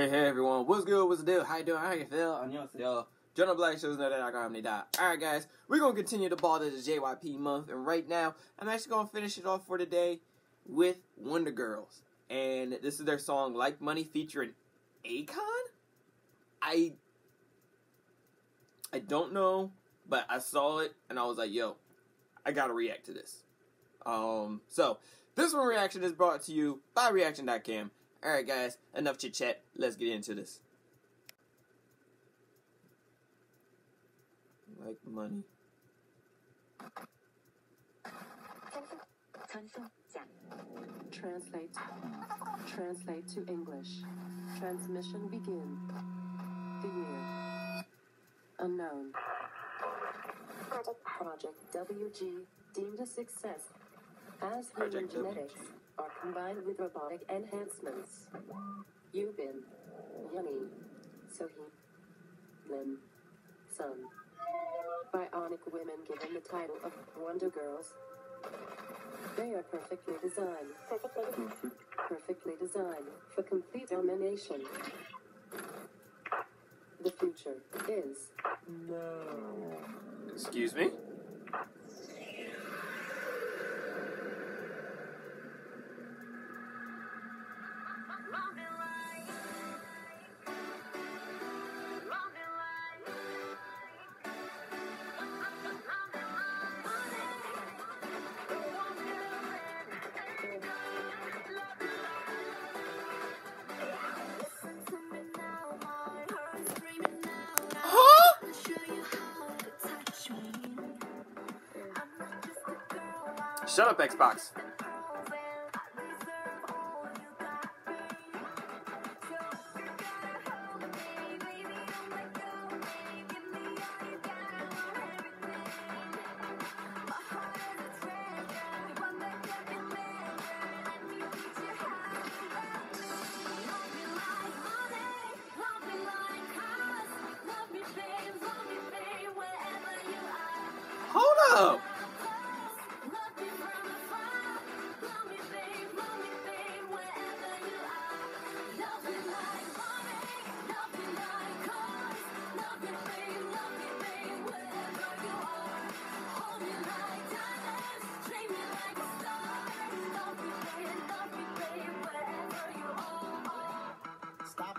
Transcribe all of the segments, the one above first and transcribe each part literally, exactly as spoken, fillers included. Hey, hey, everyone. What's good? What's the deal? How you doing? How you feel? 안녕하세요. General Black shows know that I got him die. Alright, guys. We're going to continue the ball to the J Y P month. And right now, I'm actually going to finish it off for today with Wonder Girls. And this is their song, Like Money, featuring Akon? I... I don't know, but I saw it, and I was like, yo, I gotta react to this. Um, so, this one reaction is brought to you by reaction dot cam. Alright guys, enough chit chat, let's get into this. Like money. Samsung. Translate. Translate to English. Transmission begin. The year. Unknown. Project, Project W G, deemed a success. As human genetics W G. Are combined with robotic enhancements. Yubin, Yumi, Sohee, Lim, Sun. Bionic women given the title of Wonder Girls. They are perfectly designed. Perfectly, perfectly designed for complete domination. The future is no. Excuse me? Shut up, Xbox. Hold up.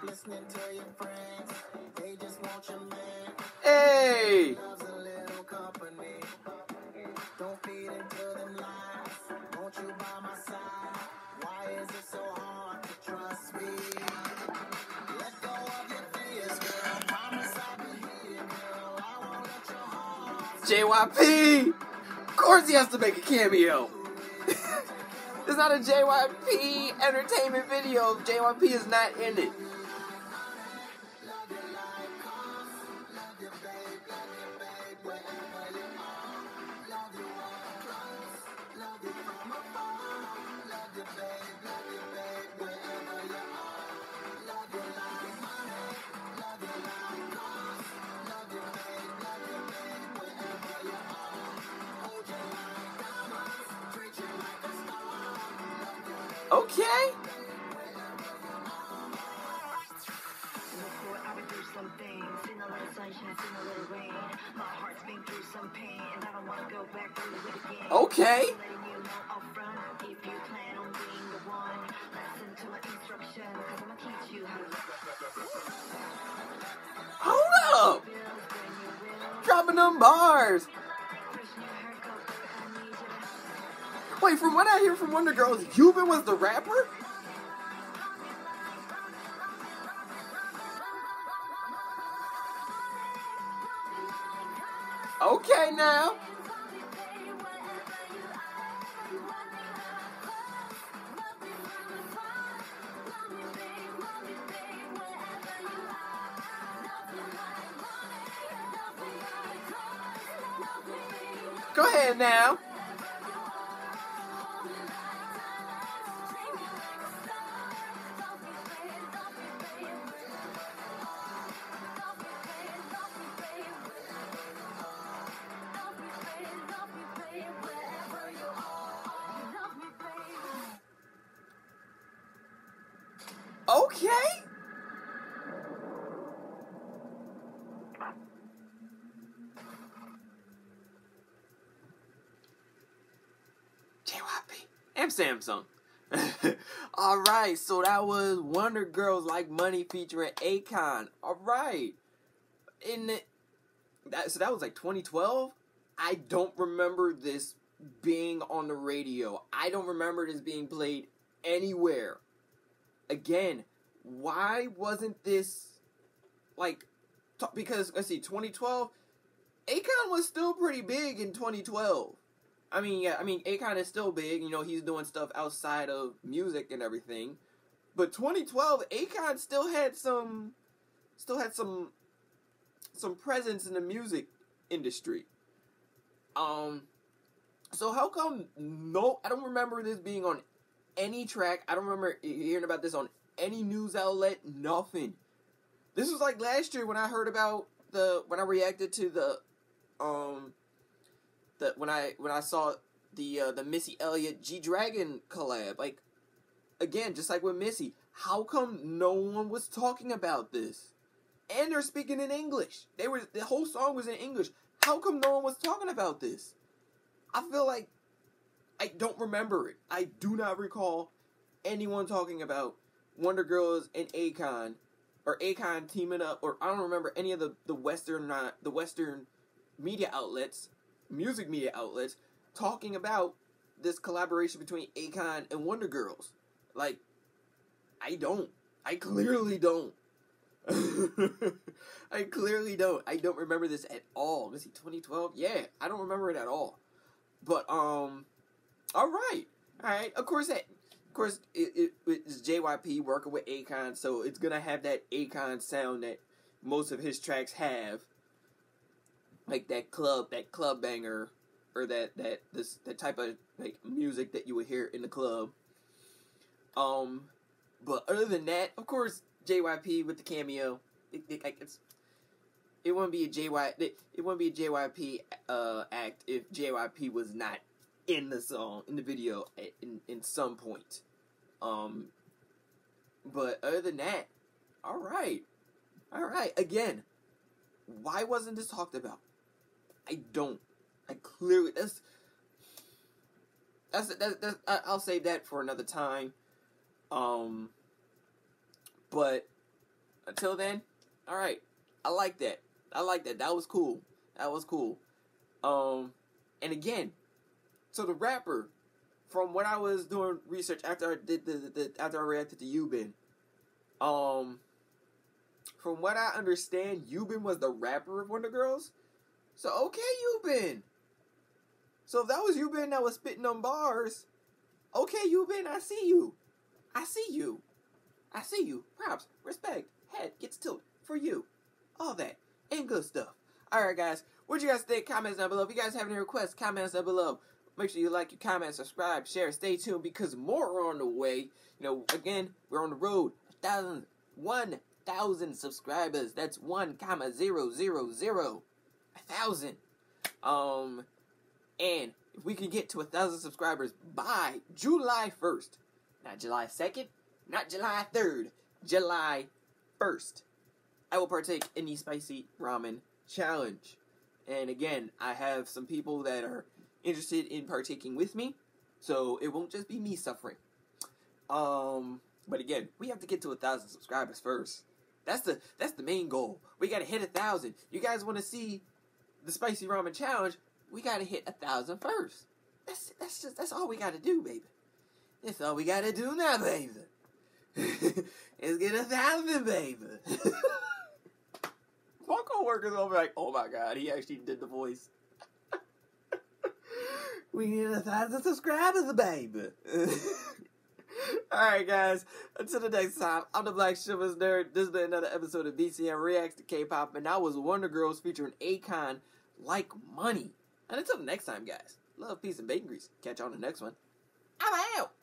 Listening to your friends, they just want your man. Hey, loves a little company. Don't feed into them lies. Won't you by my side? Why is it so hard to trust me? Let go of your fears, girl. Promise I'll be here, girl. I won't let your heart. J Y P! Of course he has to make a cameo. It's not a J Y P entertainment video. J Y P is not in it. Okay. I've been through some things, seen a little sunshine, seen a little rain. My heart's been through some pain, and I don't want to go back through it again. Okay. Letting you know up front, if you plan on being the one, listen to my instructions, because I'm going to teach you how to live. Hold up. Dropping them bars. Wait, from what I hear from Wonder Girls, Yubin was the rapper? Okay, now. Go ahead now. Okay. J Y P and Samsung. Alright, so that was Wonder Girls Like Money featuring Akon. Alright. In the, that, so that was like twenty twelve? I don't remember this being on the radio. I don't remember this being played anywhere. Again, why wasn't this like, because let's see, twenty twelve, Akon was still pretty big in twenty twelve. I mean, yeah, I mean, Akon is still big, you know, he's doing stuff outside of music and everything. But twenty twelve, Akon still had some, still had some, some presence in the music industry. Um, so how come, no, I don't remember this being on any track, I don't remember hearing about this on any news outlet, nothing. This was like last year when I heard about the, when I reacted to the, um, the, when I, when I saw the, uh, the Missy Elliott G-Dragon collab, like, again, just like with Missy, how come no one was talking about this? And they're speaking in English. They were, the whole song was in English. How come no one was talking about this? I feel like I don't remember it. I do not recall anyone talking about Wonder Girls and Akon, or Akon teaming up, or I don't remember any of the, the Western uh, the Western media outlets, music media outlets, talking about this collaboration between Akon and Wonder Girls. Like, I don't. I clearly don't. I clearly don't. I don't remember this at all. Let's see, twenty twelve? Yeah, I don't remember it at all. But, um, alright. Alright, of course that... Of course, it, it, it's J Y P working with Akon, so it's gonna have that Akon sound that most of his tracks have, like that club, that club banger, or that that this that type of like music that you would hear in the club. Um, but other than that, of course, J Y P with the cameo, it, it, like it's it wouldn't be a J Y P it, it wouldn't be a J Y P uh act if J Y P was not in the song, in the video, in, in some point. Um, but other than that, alright, alright, again, why wasn't this talked about? I don't, I clearly, that's, that's, that's, that's I'll save that for another time. Um, but until then, alright, I like that, I like that, that was cool, that was cool. Um, and again, so the rapper, from what I was doing research after I did the, the, the after I reacted to Yubin, um, from what I understand, Yubin was the rapper of Wonder Girls. So okay, Yubin. So if that was Yubin that was spitting on bars, okay, Yubin, I see you, I see you, I see you. Props, respect, head gets tilted for you, all that and good stuff. All right, guys, what you guys think? Comments down below. If you guys have any requests, comments down below. Make sure you like, you comment, subscribe, share, stay tuned, because more are on the way. You know, again, we're on the road. A thousand, one thousand subscribers. That's one comma zero zero zero. A thousand. Um, and if we can get to a thousand subscribers by July first, not July second, not July third, July first, I will partake in the spicy ramen challenge. And again, I have some people that are interested in partaking with me, so it won't just be me suffering. Um, but again, we have to get to a thousand subscribers first. That's the that's the main goal. We gotta hit a thousand. You guys want to see the spicy ramen challenge? We gotta hit a thousand first. That's that's just that's all we gotta do, baby. That's all we gotta do now, baby. Let's get a thousand, baby. My coworkers over like, oh my god, he actually did the voice. We need a thousand subscribers, baby. Alright, guys. Until the next time, I'm the Black Shivers Nerd. This has been another episode of B C M Reacts to K-Pop, and that was Wonder Girls featuring Akon, Like Money. And until the next time, guys, love, peace, and bacon grease. Catch you on the next one. I'm out.